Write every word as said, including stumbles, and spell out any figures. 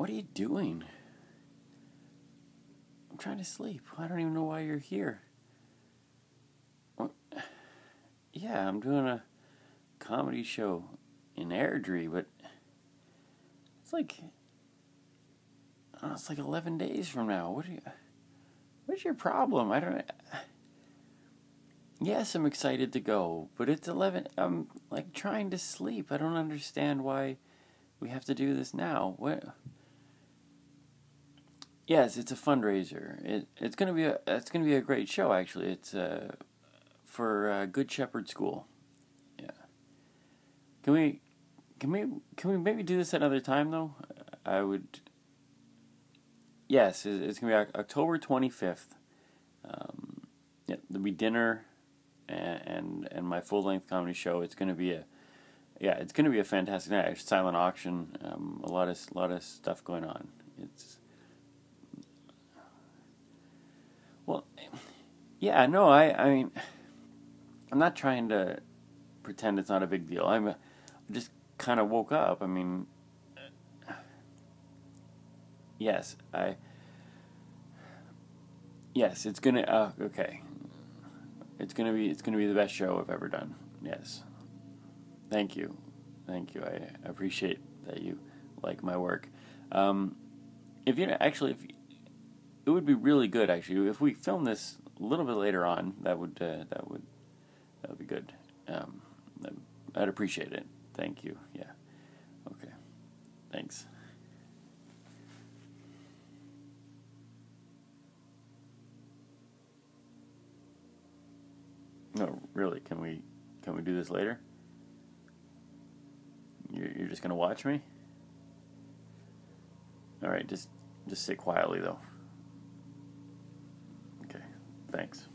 What are you doing? I'm trying to sleep. I don't even know why you're here. What? Yeah, I'm doing a comedy show in Airdrie, but it's like, I don't know, it's like eleven days from now. What do you, what's your problem? I don't. Yes, I'm excited to go, but it's eleven. I'm like trying to sleep. I don't understand why we have to do this now. What? Yes, it's a fundraiser. It it's gonna be a it's gonna be a great show. Actually, it's uh for uh, Good Shepherd School. Yeah. Can we? Can we can we maybe do this another time though? I would. Yes, it's gonna be October twenty fifth. Um, yeah, there'll be dinner, and and, and my full length comedy show. It's gonna be a, yeah, it's gonna be a fantastic night. Silent auction, um, a lot of a lot of stuff going on. It's. Well, yeah, no, I I mean, I'm not trying to pretend it's not a big deal. I'm, I'm just. Kind of woke up. I mean, yes, I, yes, it's gonna, uh, okay, it's gonna be, it's gonna be the best show I've ever done, yes, thank you, thank you, I appreciate that you like my work. Um, if you, actually, if you, it would be really good, actually, if we film this a little bit later on, that would, uh, that would, that would be good, um, I'd appreciate it. Thank you. Yeah. Okay. Thanks. No, really. Can we can we do this later? You're you're just gonna watch me? All right. Just just sit quietly though. Okay. Thanks.